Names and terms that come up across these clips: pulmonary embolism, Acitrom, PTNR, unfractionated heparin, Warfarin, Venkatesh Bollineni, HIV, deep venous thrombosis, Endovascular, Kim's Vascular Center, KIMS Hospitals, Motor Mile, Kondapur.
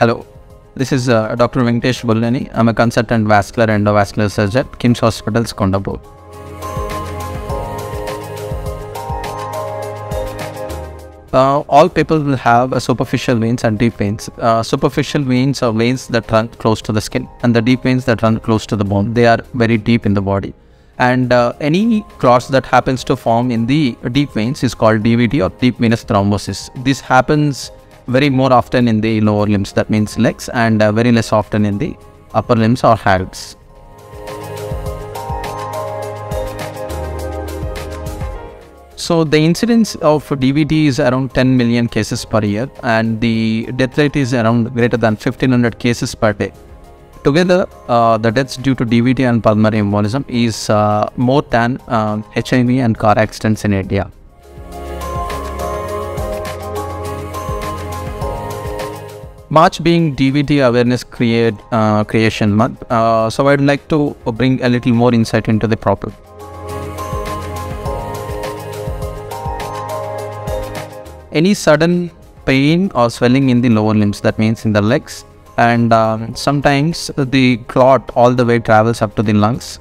Hello, this is Dr. Venkatesh Bollineni. I'm a consultant vascular endovascular surgeon at KIMS Hospitals, Kondapur. All people will have superficial veins and deep veins. Superficial veins are veins that run close to the skin, and the deep veins that run close to the bone. They are very deep in the body. And any clots that happens to form in the deep veins is called DVT or deep venous thrombosis. This happens very more often in the lower limbs, that means legs, and very less often in the upper limbs or hands. So the incidence of DVT is around 10 million cases per year, and the death rate is around greater than 1500 cases per day. Together, the deaths due to DVT and pulmonary embolism is more than HIV and car accidents in India. March being DVT Awareness Creation Month, so I'd like to bring a little more insight into the problem. Any sudden pain or swelling in the lower limbs, that means in the legs, and sometimes the clot all the way travels up to the lungs,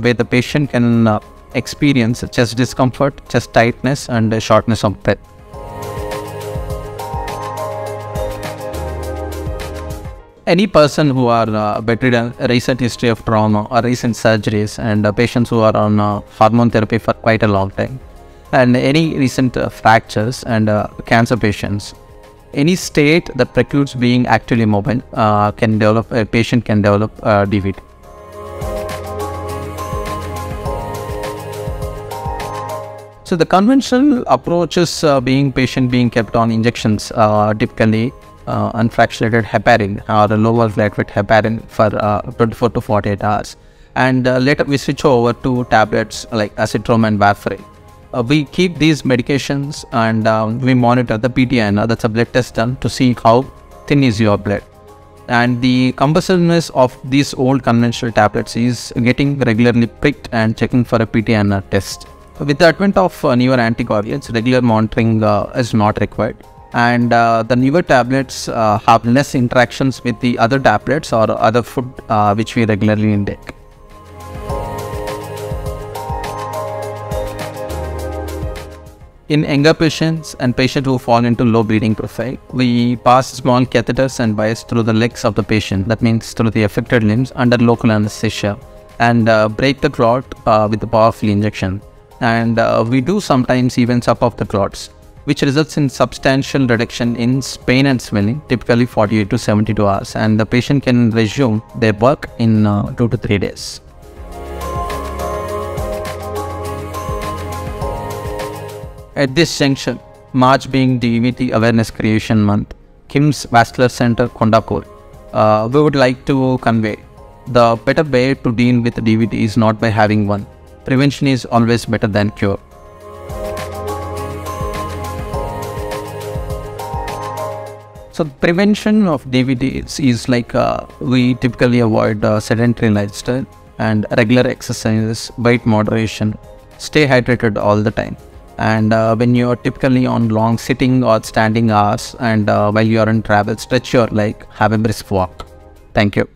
where the patient can experience chest discomfort, chest tightness, and shortness of breath. Any person who are bedridden, a recent history of trauma or recent surgeries, and patients who are on hormone therapy for quite a long time, and any recent fractures, and cancer patients. Any state that precludes being actively mobile, a patient can develop DVT. So the conventional approach is patient being kept on injections, typically unfractionated heparin or a lower platelet heparin for 24 to 48 hours. And later we switch over to tablets like Acitrom and Warfarin. We keep these medications, and we monitor the PTNR, that's a blood test done to see how thin is your blood. And the compulsiveness of these old conventional tablets is getting regularly pricked and checking for a PTNR test. With the advent of newer anticoagulants, regular monitoring is not required, and the newer tablets have less interactions with the other tablets or other food which we regularly intake. In younger patients and patients who fall into low bleeding profile, we pass small catheters and wires through the legs of the patient, that means through the affected limbs, under local anesthesia, and break the clot with a powerful injection. And we do sometimes even sup off the clots, which results in substantial reduction in pain and swelling, typically 48 to 72 hours, and the patient can resume their work in 2 to 3 days. At this junction, March being DVT Awareness Creation Month, KIMS Vascular Center, Kondapur, we would like to convey the better way to deal with DVT is not by having one. Prevention is always better than cure. So prevention of DVT is like we typically avoid sedentary lifestyle and regular exercises, weight moderation, stay hydrated all the time. And when you are typically on long sitting or standing hours, and while you are in travel, stretch your leg, have a brisk walk. Thank you.